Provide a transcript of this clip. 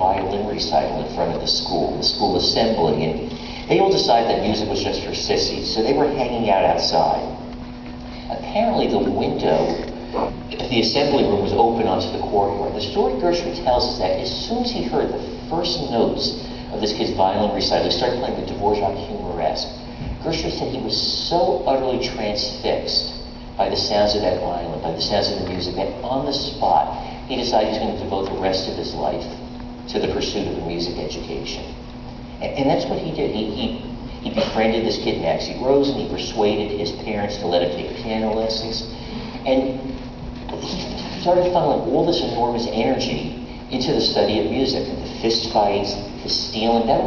violin recital in front of the school assembly, and they all decided that music was just for sissies, so they were hanging out outside. Apparently the window at the assembly room was open onto the courtyard. The story Gershwin tells us that as soon as he heard the first notes of this kid's violin recital, he started playing the Dvorak Humoresque. Gershwin said he was so utterly transfixed by the sounds of that violin, by the sounds of the music, that on the spot, he decided he was going to devote the rest of his life to the pursuit of a music education. And that's what he did. He befriended this kid, Maxie Rose, and he persuaded his parents to let him take piano lessons. And he started funneling all this enormous energy into the study of music, and the fist fights, the stealing. That